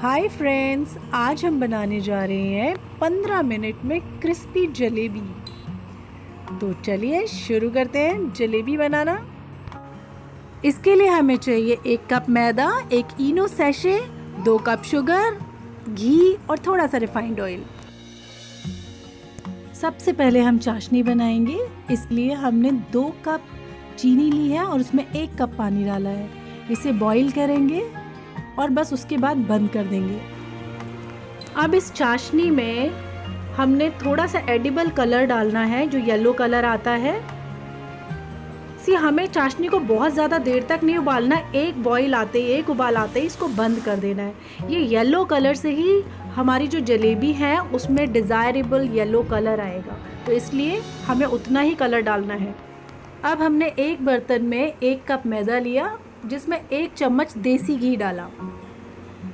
Hi friends, आज हम बनाने जा रहे हैं 15 मिनट में क्रिस्पी जलेबी। तो चलिए शुरू करते हैं जलेबी बनाना। इसके लिए हमें चाहिए 1 कप मैदा, 1 इनो सैशे, 2 कप शुगर, घी और थोड़ा सा रिफाइंड ऑयल। सबसे पहले हम चाशनी बनाएंगे। इसलिए हमने 2 कप चीनी ली है और उसमें 1 कप पानी डाला है। इसे बॉईल करेंगे और बस उसके बाद बंद कर देंगे। अब इस चाशनी में हमने थोड़ा सा एडिबल कलर डालना है, जो येलो कलर आता है। सी हमें चाशनी को बहुत ज़्यादा देर तक नहीं उबालना, एक उबाल आते ही इसको बंद कर देना है। ये येलो कलर से ही हमारी जो जलेबी है उसमें डिज़ायरेबल येलो कलर आएगा, तो इसलिए हमें उतना ही कलर डालना है। अब हमने एक बर्तन में 1 कप मैदा लिया, जिसमें 1 चम्मच देसी घी डाला।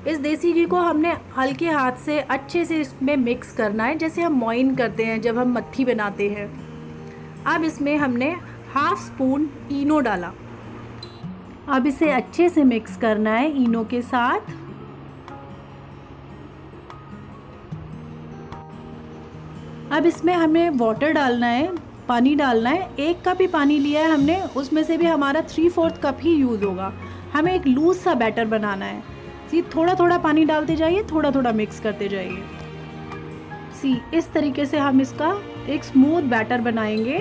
इस देसी घी को हमने हल्के हाथ से अच्छे से इसमें मिक्स करना है, जैसे हम मॉइन करते हैं जब हम मट्ठी बनाते हैं। अब इसमें हमने 1/2 स्पून इनो डाला। अब इसे अच्छे से मिक्स करना है इनो के साथ। अब इसमें हमें वाटर डालना है, पानी डालना है। 1 कप ही पानी लिया है हमने, उसमें से भी हमारा 3/4 कप ही यूज़ होगा। हमें एक लूज सा बैटर बनाना है। सी थोड़ा थोड़ा पानी डालते जाइए, थोड़ा थोड़ा मिक्स करते जाइए। सी इस तरीके से हम इसका एक स्मूथ बैटर बनाएंगे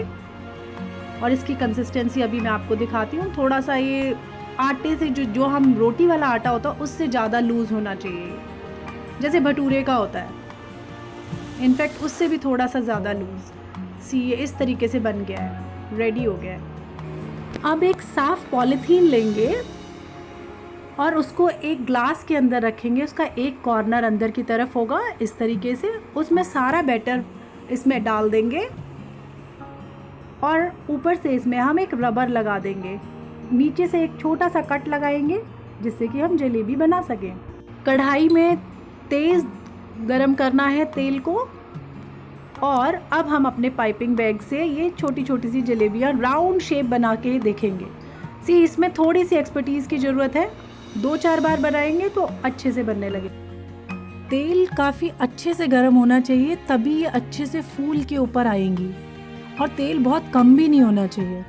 और इसकी कंसिस्टेंसी अभी मैं आपको दिखाती हूँ। थोड़ा सा ये आटे से जो हम रोटी वाला आटा होता है उससे ज़्यादा लूज़ होना चाहिए, जैसे भटूरे का होता है, इनफैक्ट उससे भी थोड़ा सा ज़्यादा लूज़। सी ये इस तरीके से बन गया है, रेडी हो गया है। अब एक साफ़ पॉलीथीन लेंगे और उसको एक ग्लास के अंदर रखेंगे। उसका एक कॉर्नर अंदर की तरफ होगा, इस तरीके से। उसमें सारा बैटर इसमें डाल देंगे और ऊपर से इसमें हम एक रबर लगा देंगे। नीचे से एक छोटा सा कट लगाएंगे जिससे कि हम जलेबी बना सकें। कढ़ाई में तेज़ गरम करना है तेल को। और अब हम अपने पाइपिंग बैग से ये छोटी छोटी सी जलेबियाँ राउंड शेप बना के देखेंगे। सी इसमें थोड़ी सी एक्सपर्टीज़ की ज़रूरत है, 2-4 बार बनाएंगे तो अच्छे से बनने लगे। तेल काफ़ी अच्छे से गर्म होना चाहिए, तभी ये अच्छे से फूल के ऊपर आएंगी। और तेल बहुत कम भी नहीं होना चाहिए।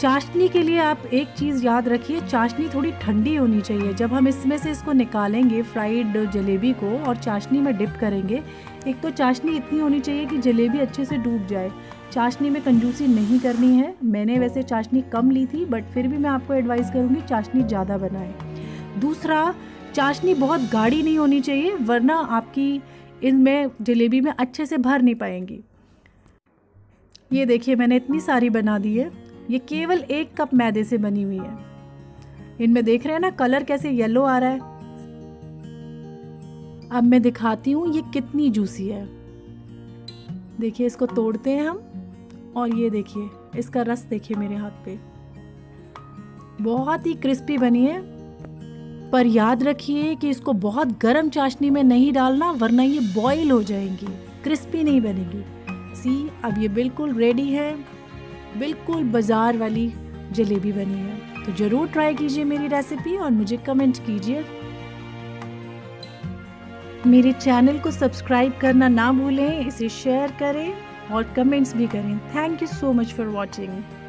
चाशनी के लिए आप एक चीज़ याद रखिए, चाशनी थोड़ी ठंडी होनी चाहिए। जब हम इसमें से इसको निकालेंगे फ्राइड जलेबी को और चाशनी में डिप करेंगे, एक तो चाशनी इतनी होनी चाहिए कि जलेबी अच्छे से डूब जाए। चाशनी में कंजूसी नहीं करनी है। मैंने वैसे चाशनी कम ली थी, बट फिर भी मैं आपको एडवाइस करूँगी चाशनी ज़्यादा बनाएं। दूसरा, चाशनी बहुत गाढ़ी नहीं होनी चाहिए, वरना आपकी इनमें जलेबी में अच्छे से भर नहीं पाएंगी। ये देखिए, मैंने इतनी सारी बना दी है। ये केवल 1 कप मैदे से बनी हुई है। इनमें देख रहे हैं ना कलर कैसे येलो आ रहा है। अब मैं दिखाती हूँ ये कितनी जूसी है। देखिए, इसको तोड़ते हैं हम और ये देखिए इसका रस देखिए मेरे हाथ पे। बहुत ही क्रिस्पी बनी है। पर याद रखिए कि इसको बहुत गर्म चाशनी में नहीं डालना, वरना ये बॉईल हो जाएंगी, क्रिस्पी नहीं बनेगी। सी अब ये बिल्कुल रेडी है, बिल्कुल बाज़ार वाली जलेबी बनी है। तो ज़रूर ट्राई कीजिए मेरी रेसिपी और मुझे कमेंट कीजिए। मेरे चैनल को सब्सक्राइब करना ना भूलें, इसे शेयर करें और कमेंट्स भी करें। Thank you so much for watching.